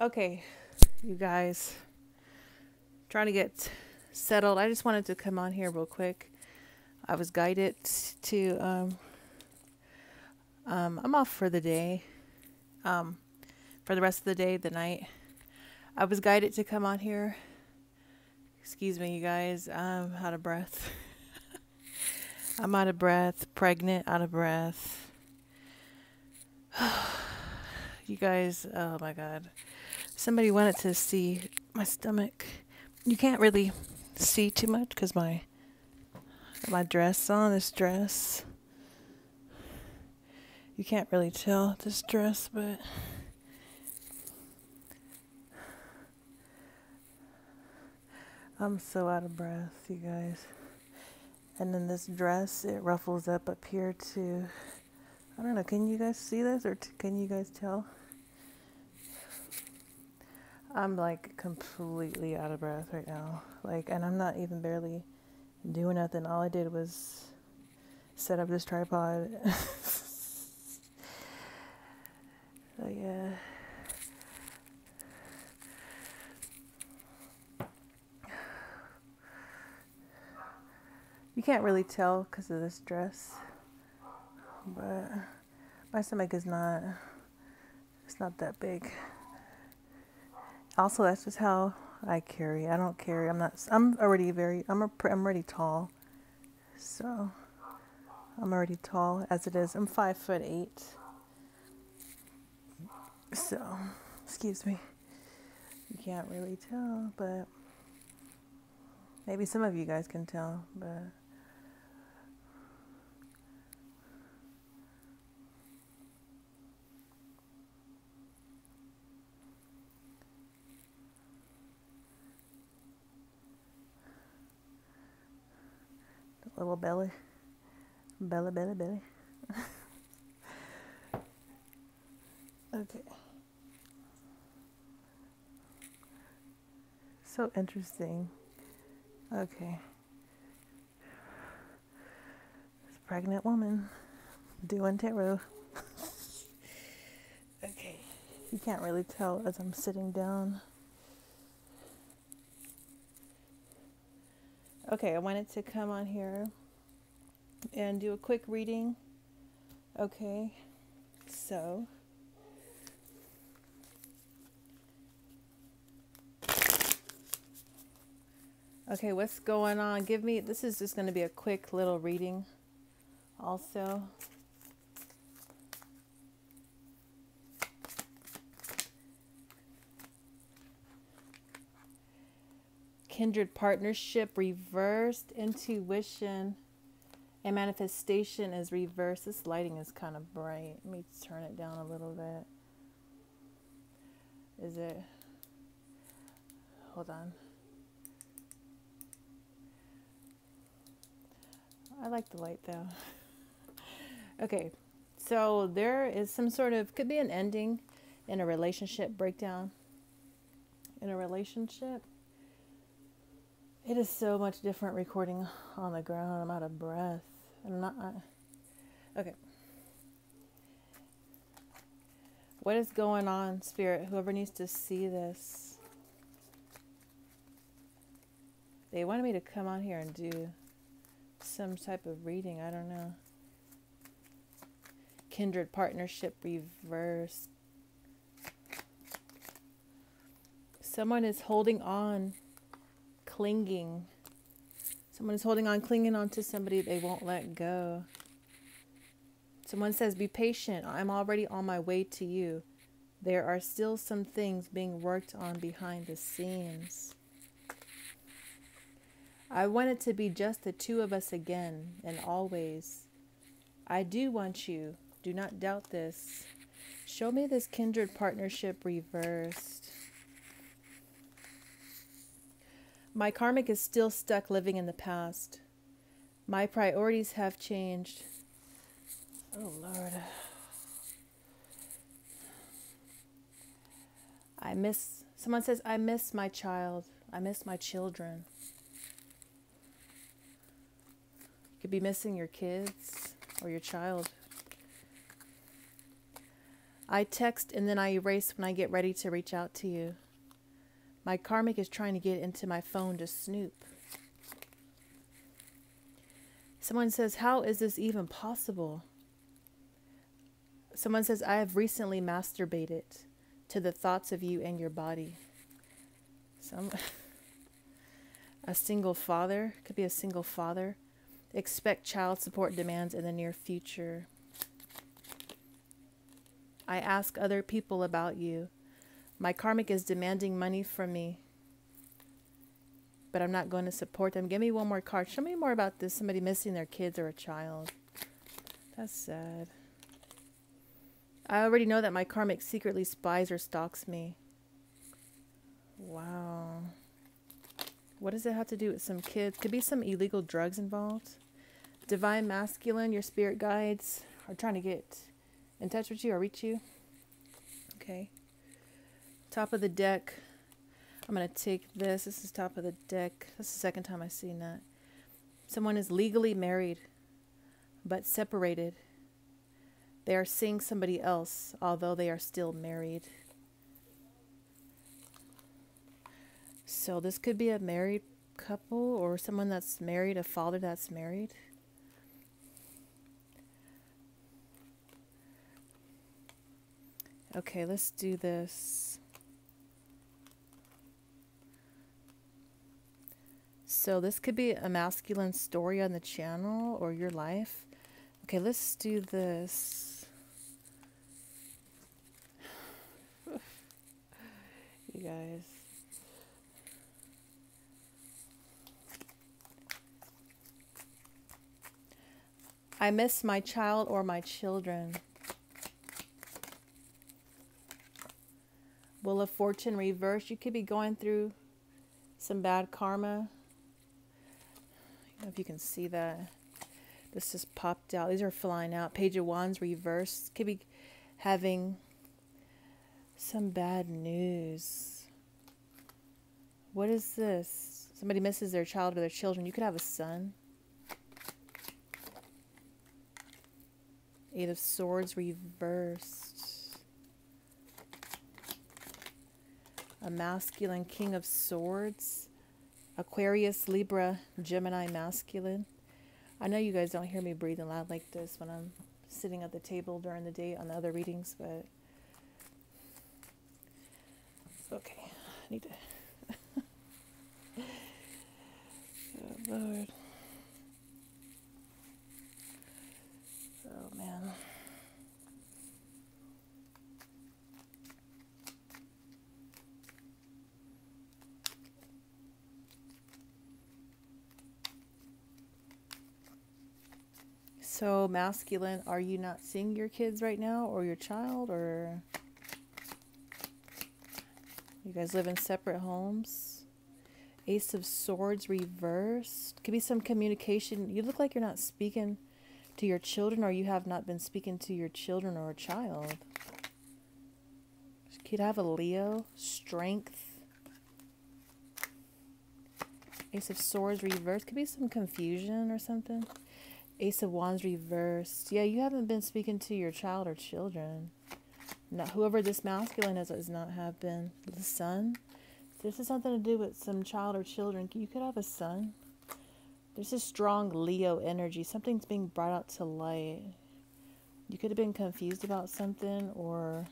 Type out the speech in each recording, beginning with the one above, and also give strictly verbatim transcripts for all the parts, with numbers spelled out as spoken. Okay, you guys, trying to get settled. I just wanted to come on here real quick. I was guided to, um, um, I'm off for the day, um, for the rest of the day, the night. I was guided to come on here. Excuse me, you guys, I'm out of breath. I'm out of breath, pregnant, out of breath. You guys, oh my God. Somebody wanted to see my stomach. You can't really see too much because my my dress on this dress. You can't really tell this dress, but I'm so out of breath, you guys. And then this dress, it ruffles up up here too. I don't know. Can you guys see this, or t can you guys tell? I'm like completely out of breath right now. Like, and I'm not even barely doing nothing. All I did was set up this tripod. So yeah. You can't really tell because of this dress, but my stomach is not, it's not that big. Also, that's just how I carry. I don't carry, I'm not, I'm already very, I'm, a, I'm already tall. So, I'm already tall as it is. I'm five foot eight. So, excuse me. You can't really tell, but maybe some of you guys can tell, but little belly, belly, belly, belly. Okay. So interesting. Okay. This pregnant woman doing tarot. Okay. You can't really tell as I'm sitting down. Okay, I wanted to come on here and do a quick reading. Okay, so okay, what's going on? Give me, this is just going to be a quick little reading also. Kindred partnership reversed, intuition and manifestation is reversed. This lighting is kind of bright. Let me turn it down a little bit. Is it? Hold on. I like the light though. Okay, so there is some sort of, could be an ending in a relationship, breakdown in a relationship. It is so much different recording on the ground. I'm out of breath. I'm not. I, okay. What is going on, Spirit? Whoever needs to see this. They wanted me to come on here and do some type of reading. I don't know. Kindred partnership reversed. Someone is holding on. Clinging. Someone is holding on, clinging on to somebody they won't let go. Someone says, be patient. I'm already on my way to you. There are still some things being worked on behind the scenes. I want it to be just the two of us again and always. I do want you. Do not doubt this. Show me this kindred partnership reversed. My karmic is still stuck living in the past. My priorities have changed. Oh, Lord. I miss, someone says, I miss my child. I miss my children. You could be missing your kids or your child. I text and then I erase when I get ready to reach out to you. My karmic is trying to get into my phone to snoop. Someone says, how is this even possible? Someone says, I have recently masturbated to the thoughts of you and your body. Some, a single father, could be a single father. Expect child support demands in the near future. I ask other people about you. My karmic is demanding money from me, but I'm not going to support them. Give me one more card. Show me more about this. Somebody missing their kids or a child. That's sad. I already know that my karmic secretly spies or stalks me. Wow. What does it have to do with some kids? Could be some illegal drugs involved. Divine Masculine, your spirit guides are trying to get in touch with you or reach you. Okay. Top of the deck. I'm going to take this. This is top of the deck. That's the second time I've seen that. Someone is legally married, but separated. They are seeing somebody else, although they are still married. So this could be a married couple or someone that's married, a father that's married. Okay, let's do this. So this could be a masculine story on the channel or your life. Okay, let's do this. You guys. I miss my child or my children. Will a fortune reverse? You could be going through some bad karma. I don't know if you can see that. This just popped out. These are flying out. Page of Wands reversed. Could be having some bad news. What is this? Somebody misses their child or their children. You could have a son. Eight of Swords reversed. A masculine King of Swords. Aquarius, Libra, Gemini, masculine. I know you guys don't hear me breathing loud like this when I'm sitting at the table during the day on the other readings, but okay. I need to. Oh, Lord. Oh, man. So, masculine, are you not seeing your kids right now or your child, or you guys live in separate homes? Ace of Swords reversed. Could be some communication. You look like you're not speaking to your children, or you have not been speaking to your children or a child. Could have a Leo, strength. Ace of Swords reversed. Could be some confusion or something. Ace of Wands reversed. Yeah, you haven't been speaking to your child or children. Now, whoever this masculine is, does not have been. The son. This is something to do with some child or children. You could have a son. There's a strong Leo energy. Something's being brought out to light. You could have been confused about something or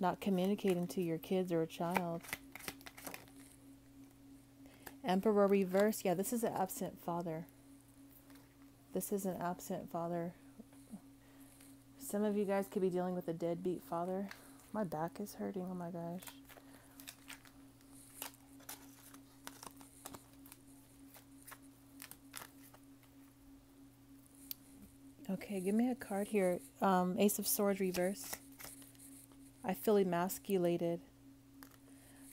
not communicating to your kids or a child. Emperor reverse. Yeah, this is an absent father. This is an absent father. Some of you guys could be dealing with a deadbeat father. My back is hurting. Oh my gosh. Okay, give me a card here. Um, Ace of Swords reverse. I feel emasculated.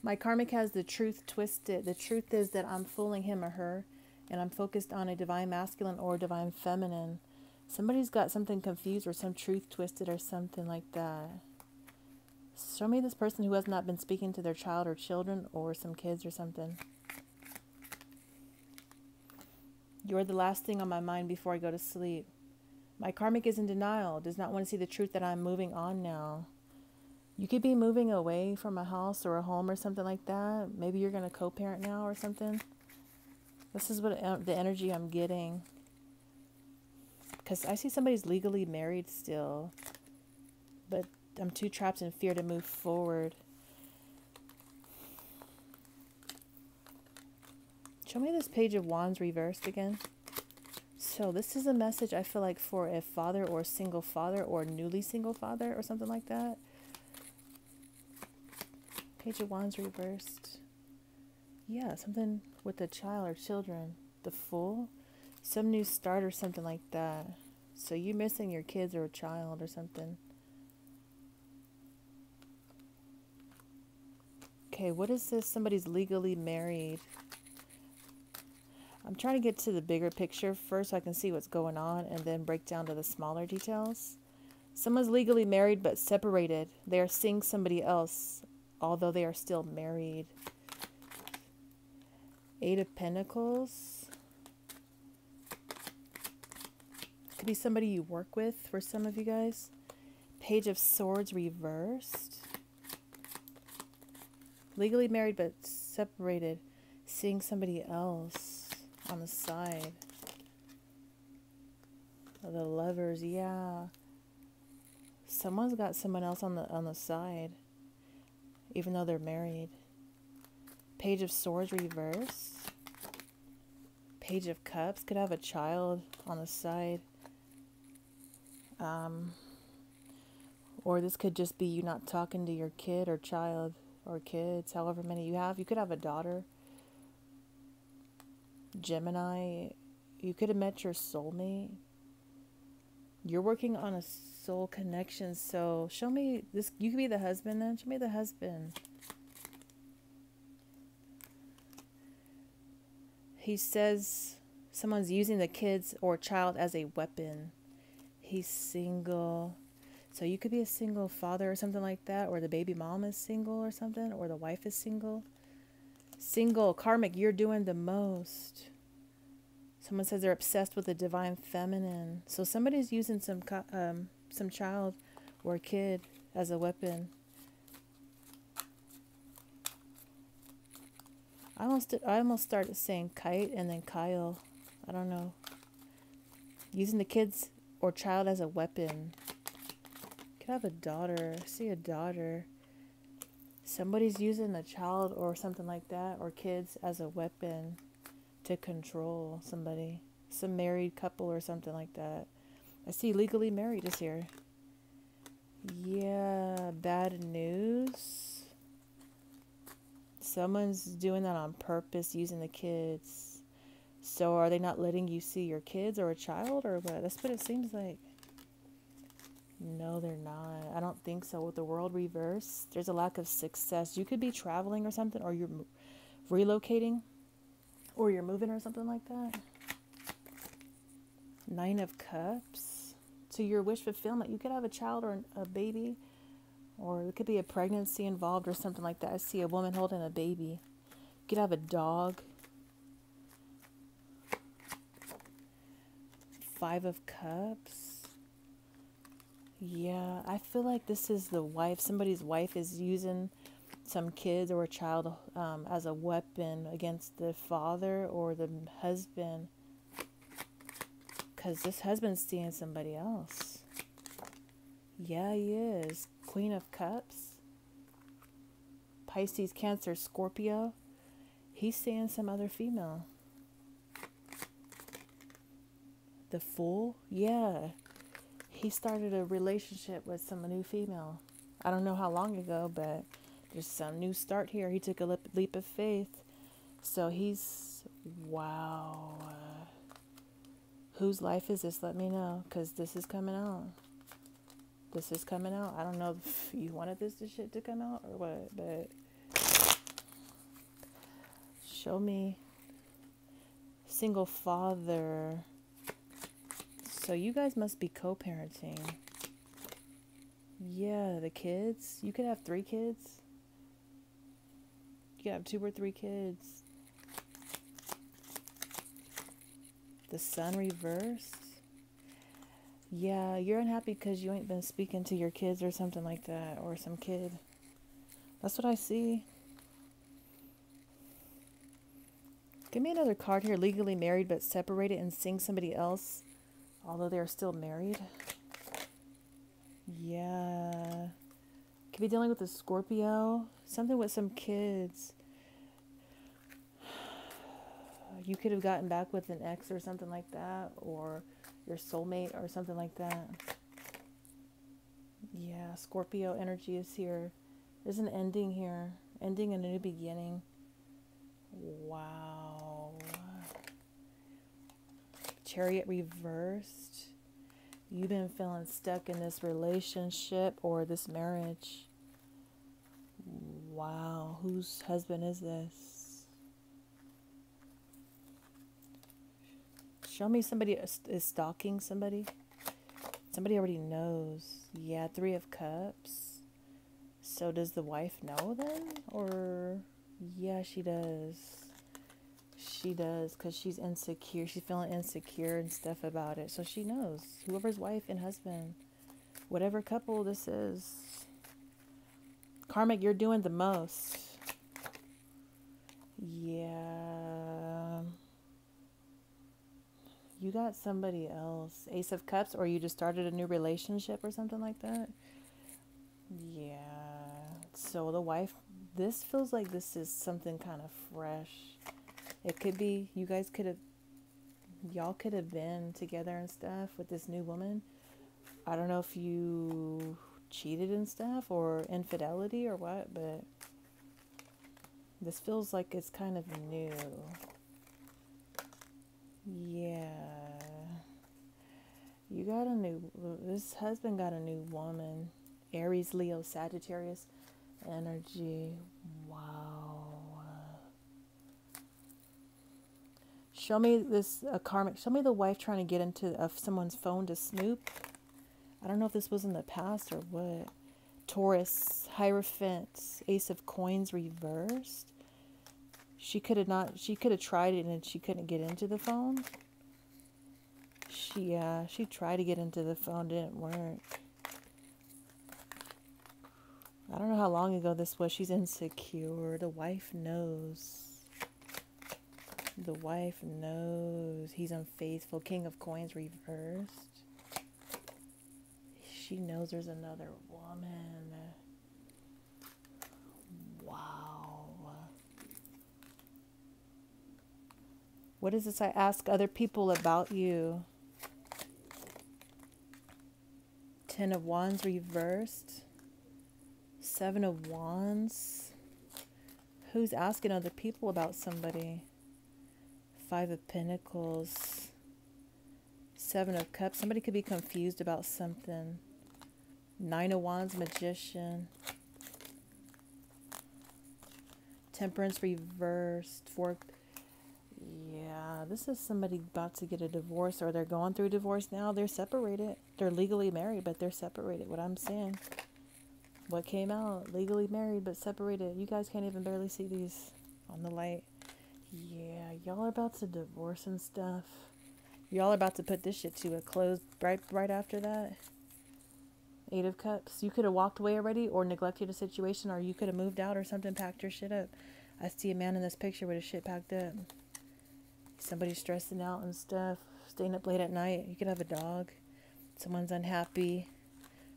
My karmic has the truth twisted. The truth is that I'm fooling him or her, and I'm focused on a divine masculine or divine feminine. Somebody's got something confused or some truth twisted or something like that. Show me this person who has not been speaking to their child or children or some kids or something. You're the last thing on my mind before I go to sleep. My karmic is in denial, does not want to see the truth that I'm moving on now. You could be moving away from a house or a home or something like that. Maybe you're going to co-parent now or something. This is what the energy I'm getting. Because I see somebody's legally married still. But I'm too trapped in fear to move forward. Show me this Page of Wands reversed again. So this is a message I feel like for a father or a single father or newly single father or something like that. Page of Wands reversed. Yeah, something with a child or children. The Fool. Some new start or something like that. So you missing your kids or a child or something. Okay, what is this? Somebody's legally married. I'm trying to get to the bigger picture first so I can see what's going on and then break down to the smaller details. Someone's legally married but separated. They are seeing somebody else, although they are still married. Eight of Pentacles. Could be somebody you work with for some of you guys. Page of Swords reversed. Legally married but separated. Seeing somebody else on the side. The Lovers, yeah. Someone's got someone else on the on the side. Even though they're married. Page of Swords reverse. Page of Cups. Could have a child on the side. Um, or this could just be you not talking to your kid or child or kids, however many you have. You could have a daughter. Gemini. You could have met your soulmate. You're working on a soul connection, so show me this. You could be the husband then. Show me the husband. He says someone's using the kids or child as a weapon. He's single. So you could be a single father or something like that, or the baby mom is single or something, or the wife is single. Single, karmic, you're doing the most. Someone says they're obsessed with the divine feminine. So somebody's using some um, some child or kid as a weapon. I almost, I almost started saying kite and then Kyle. I don't know. Using the kids or child as a weapon. Could have a daughter. I see a daughter. Somebody's using a child or something like that or kids as a weapon. To control somebody, some married couple or something like that. I see legally married is here. Yeah, bad news. Someone's doing that on purpose, using the kids. So are they not letting you see your kids or a child or what? That's what it seems like. No, they're not. I don't think so. With the World reversed, there's a lack of success. You could be traveling or something, or you're relocating. Or you're moving or something like that. Nine of Cups. To your wish fulfillment. You could have a child or a baby. Or it could be a pregnancy involved or something like that. I see a woman holding a baby. You could have a dog. Five of Cups. Yeah. I feel like this is the wife. Somebody's wife is using some kids or a child um, as a weapon against the father or the husband, because this husband's seeing somebody else. Yeah, he is. Queen of Cups. Pisces, Cancer, Scorpio. He's seeing some other female. The Fool. Yeah, he started a relationship with some new female. I don't know how long ago, but there's some new start here. He took a leap, leap of faith. So he's, wow. Uh, whose life is this? Let me know, because this is coming out. This is coming out. I don't know if you wanted this to shit to come out or what, but show me. Single father. So you guys must be co-parenting. Yeah, the kids. You could have three kids. You have two or three kids. The Sun reversed. Yeah, you're unhappy because you ain't been speaking to your kids or something like that, or some kid. That's what I see. Give me another card here. Legally married but separated and seeing somebody else, although they're still married. Yeah. Could be dealing with a Scorpio. Something with some kids. You could have gotten back with an ex or something like that, or your soulmate or something like that. Yeah, Scorpio energy is here. There's an ending here. Ending and a new beginning. Wow. Chariot reversed. You've been feeling stuck in this relationship or this marriage. Wow. Whose husband is this? Show me somebody is stalking somebody. Somebody already knows. Yeah, Three of Cups. So does the wife know then? Or... yeah, she does. She does, because she's insecure. She's feeling insecure and stuff about it. So she knows. Whoever's wife and husband, whatever couple this is. Karmic, you're doing the most. Yeah. You got somebody else. Ace of Cups, or you just started a new relationship or something like that. Yeah. So the wife... this feels like this is something kind of fresh. It could be, you guys could have, y'all could have been together and stuff with this new woman. I don't know if you cheated and stuff or infidelity or what, but this feels like it's kind of new. Yeah. You got a new, this husband got a new woman. Aries, Leo, Sagittarius energy. Wow. Show me this a karmic. Show me the wife trying to get into uh, someone's phone to snoop. I don't know if this was in the past or what. Taurus, Hierophant, Ace of Coins reversed. She could have not. She could have tried it and she couldn't get into the phone. She uh, she tried to get into the phone, didn't work. I don't know how long ago this was. She's insecure. The wife knows. The wife knows. He's unfaithful. King of Coins reversed. She knows there's another woman. Wow. What is this? I ask other people about you. Ten of Wands reversed. Seven of Wands. Who's asking other people about somebody? Five of Pentacles. Seven of Cups. Somebody could be confused about something. Nine of Wands, Magician. Temperance reversed. Four. Yeah, this is somebody about to get a divorce, or they're going through divorce now. They're separated. They're legally married, but they're separated. What I'm saying. What came out? Legally married but separated. You guys can't even barely see these on the light. Yeah, y'all are about to divorce and stuff. Y'all are about to put this shit to a close right right after that. Eight of Cups. You could have walked away already or neglected a situation, or you could have moved out or something, packed your shit up. I see a man in this picture with his shit packed up. Somebody's stressing out and stuff. Staying up late at night. You could have a dog. Someone's unhappy.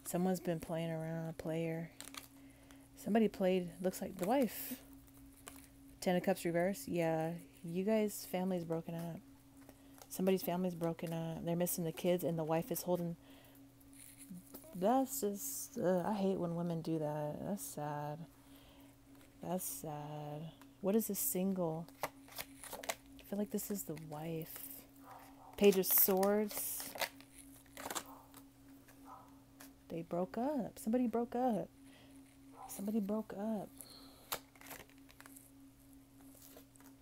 Someone's been playing around, a player. Somebody played, looks like the wife. Ten of Cups reverse. Yeah, you guys' family's broken up. Somebody's family's broken up. They're missing the kids and the wife is holding. That's just, uh, I hate when women do that. That's sad. That's sad. What is this single? I feel like this is the wife. Page of Swords. They broke up. Somebody broke up. Somebody broke up.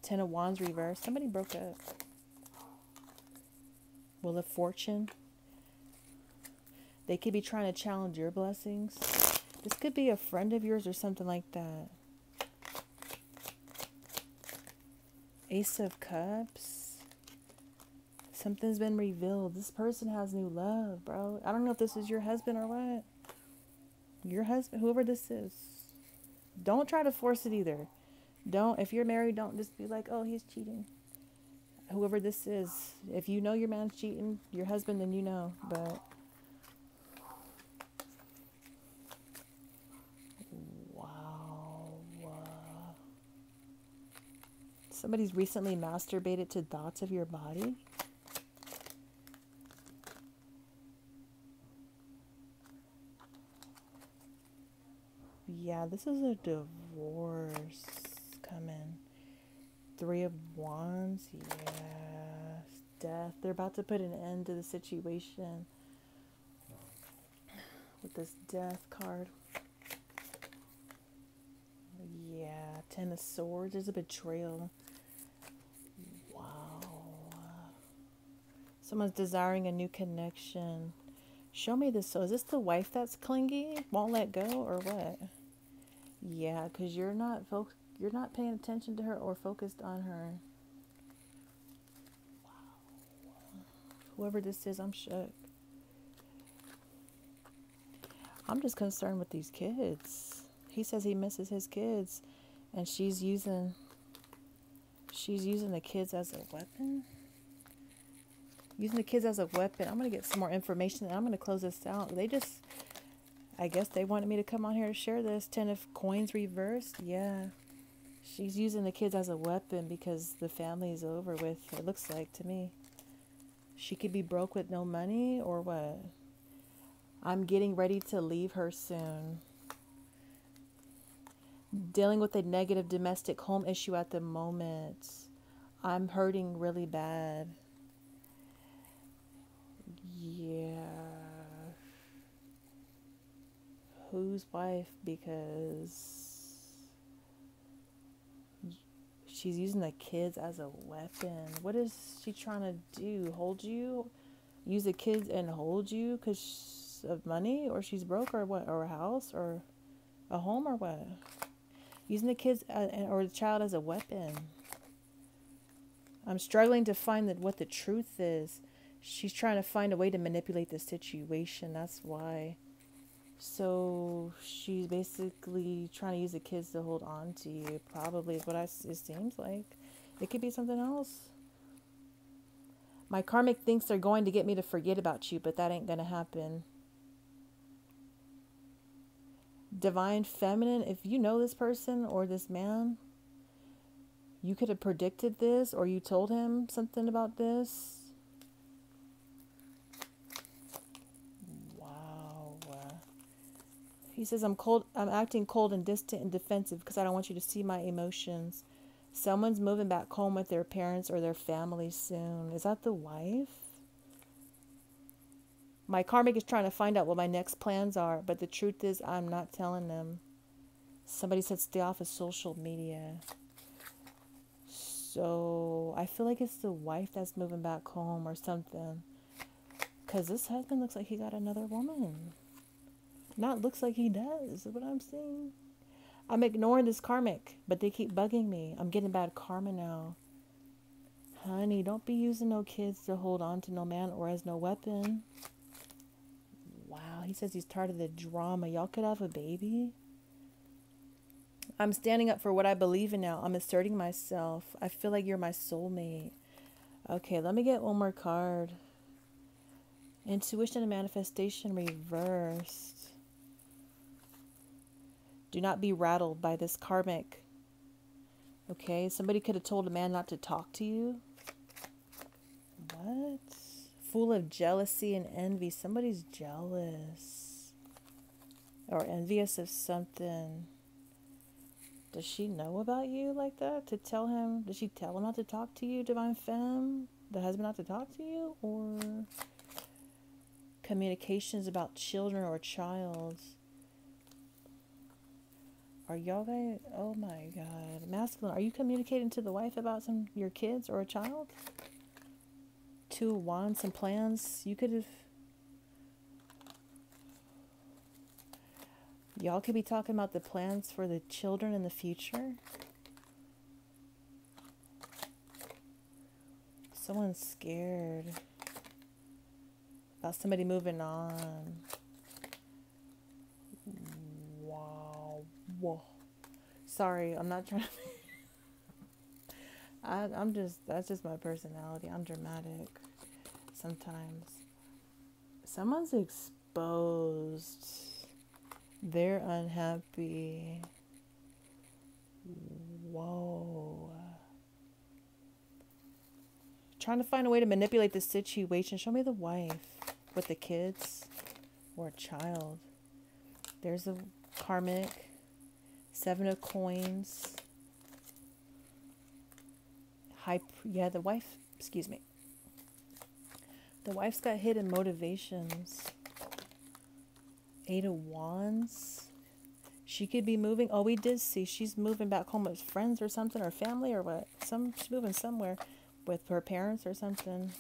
Ten of Wands reversed. Somebody broke up. Wheel of Fortune. They could be trying to challenge your blessings. This could be a friend of yours or something like that. Ace of Cups. Something's been revealed. This person has new love, bro. I don't know if this is your husband or what. Your husband, whoever this is. Don't try to force it either. Don't, if you're married, don't just be like, oh, he's cheating. Whoever this is, if you know your man's cheating, your husband, then you know. But wow, somebody's recently masturbated to thoughts of your body. Yeah, this is a divorce coming. Three of Wands, yes, death. They're about to put an end to the situation with this death card. Yeah, Ten of Swords, there's a betrayal. Wow. Someone's desiring a new connection. Show me this. So is this the wife that's clingy, won't let go, or what? Yeah, because you're not focused. You're not paying attention to her or focused on her. Wow. Whoever this is, I'm shook. I'm just concerned with these kids. He says he misses his kids, and she's using she's using the kids as a weapon. Using the kids as a weapon. I'm going to get some more information, and I'm going to close this out. They just... I guess they wanted me to come on here to share this. Ten of Coins reversed. Yeah. She's using the kids as a weapon because the family is over with, it looks like to me. She could be broke with no money or what? I'm getting ready to leave her soon. Dealing with a negative domestic home issue at the moment. I'm hurting really bad. Yeah. Whose wife? Because she's using the kids as a weapon. What is she trying to do? Hold you? Use the kids and hold you because of money? Or she's broke or what? Or a house? Or a home or what? Using the kids as, or the child as a weapon. I'm struggling to find that what the truth is. She's trying to find a way to manipulate the situation. That's why. So she's basically trying to use the kids to hold on to you, probably is what I, it seems like. It could be something else. My karmic thinks they're going to get me to forget about you, but that ain't going to happen. Divine Feminine, if you know this person or this man, you could have predicted this or you told him something about this. He says, I'm cold. I'm acting cold and distant and defensive because I don't want you to see my emotions. Someone's moving back home with their parents or their family soon. Is that the wife? My karmic is trying to find out what my next plans are, but the truth is I'm not telling them. Somebody said stay off of social media. So I feel like it's the wife that's moving back home or something. Because this husband looks like he got another woman. Not looks like he does, is what I'm saying. I'm ignoring this karmic, but they keep bugging me. I'm getting bad karma now. Honey, don't be using no kids to hold on to no man or as no weapon. Wow, he says he's tired of the drama. Y'all could have a baby. I'm standing up for what I believe in now. I'm asserting myself. I feel like you're my soulmate. Okay, let me get one more card. Intuition and manifestation reversed. Do not be rattled by this karmic. Okay, somebody could have told a man not to talk to you. What? Full of jealousy and envy. Somebody's jealous or envious of something. Does she know about you like that? To tell him, did she tell him not to talk to you, Divine Femme? The husband not to talk to you? Or communications about children or child? Are y'all guys, oh my God, masculine, are you communicating to the wife about some your kids or a child? Two Wands, some plans, you could have, y'all could be talking about the plans for the children in the future. Someone's scared about somebody moving on. Wow. Whoa. Sorry, I'm not trying to... I, I'm just, that's just my personality. I'm dramatic sometimes. Someone's exposed. They're unhappy. Whoa. Trying to find a way to manipulate the situation. Show me the wife with the kids or a child. There's a karmic. Seven of coins. High, yeah, the wife, excuse me. The wife's got hidden motivations. Eight of Wands. She could be moving. Oh, we did see. She's moving back home with friends or something, or family or what. Some, she's moving somewhere with her parents or something.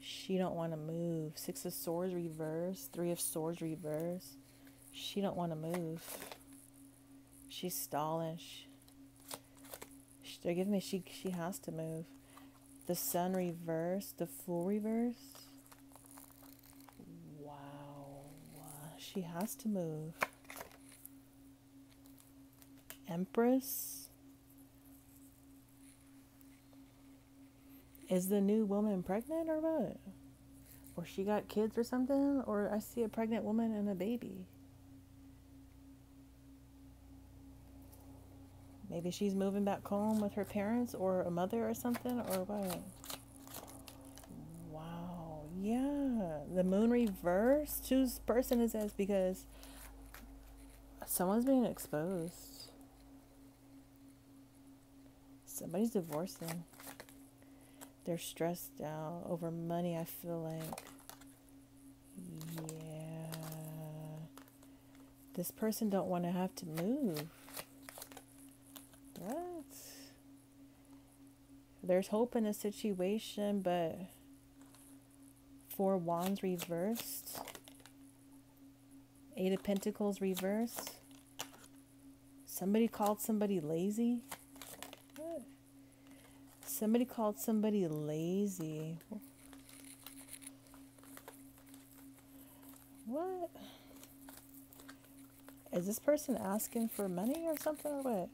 She don't want to move. Six of Swords reverse. Three of Swords reverse. She don't want to move. She's stalling. She, they're giving me she she has to move. The Sun reverse, the Fool reverse. Wow, she has to move. Empress is the new woman pregnant or what? Or she got kids or something? Or I see a pregnant woman and a baby. Maybe she's moving back home with her parents or a mother or something, or what? Wow. Yeah. The Moon reversed. Whose person is this? Because someone's being exposed. Somebody's divorcing. They're stressed out over money, I feel like. Yeah. This person don't want to have to move. What? There's hope in a situation, but Four Wands reversed, Eight of Pentacles reversed. Somebody called somebody lazy. What? Somebody called somebody lazy. What? Is this person asking for money or something or what?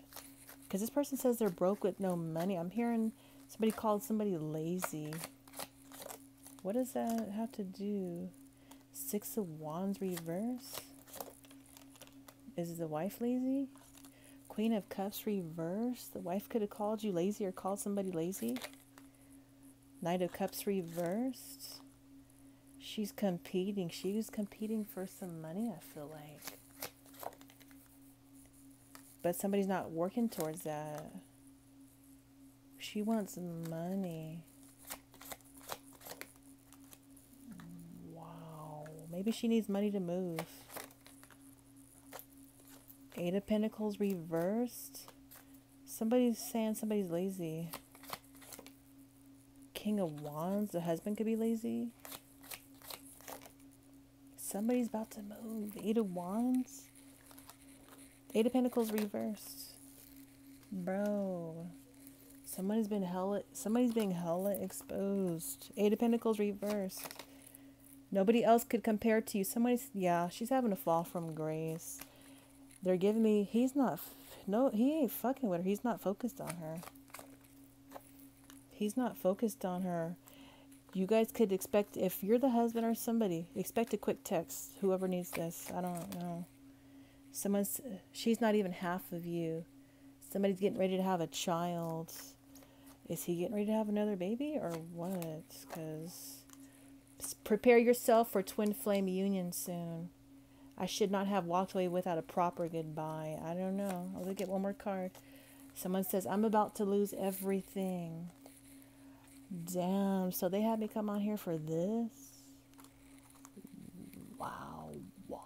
Because this person says they're broke with no money. I'm hearing somebody called somebody lazy. What does that have to do? Six of Wands reverse. Is the wife lazy? Queen of Cups reverse. The wife could have called you lazy or called somebody lazy. Knight of Cups reversed. She's competing. She was competing for some money, I feel like. But somebody's not working towards that. She wants money. Wow. Maybe she needs money to move. Eight of Pentacles reversed. Somebody's saying somebody's lazy. King of Wands. The husband could be lazy. Somebody's about to move. Eight of Wands. Eight of Pentacles reversed. Bro. Somebody's been hella, somebody's being hella exposed. Eight of Pentacles reversed. Nobody else could compare to you. Somebody's, yeah, she's having a fall from grace. They're giving me, he's not, no, he ain't fucking with her. He's not focused on her. He's not focused on her. You guys could expect, if you're the husband or somebody, expect a quick text. Whoever needs this. I don't know. Someone's, she's not even half of you. Somebody's getting ready to have a child. Is he getting ready to have another baby or what? Because prepare yourself for twin flame union soon. I should not have walked away without a proper goodbye. I don't know. I'll look at one more card. Someone says, I'm about to lose everything. Damn. So they had me come on here for this? Wow. Wow.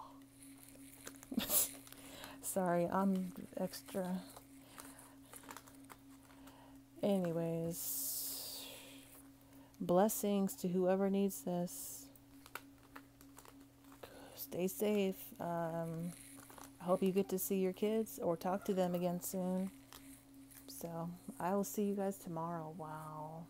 Sorry, I'm extra. Anyways, blessings to whoever needs this. Stay safe. Um, I hope you get to see your kids or talk to them again soon. So I will see you guys tomorrow. Wow.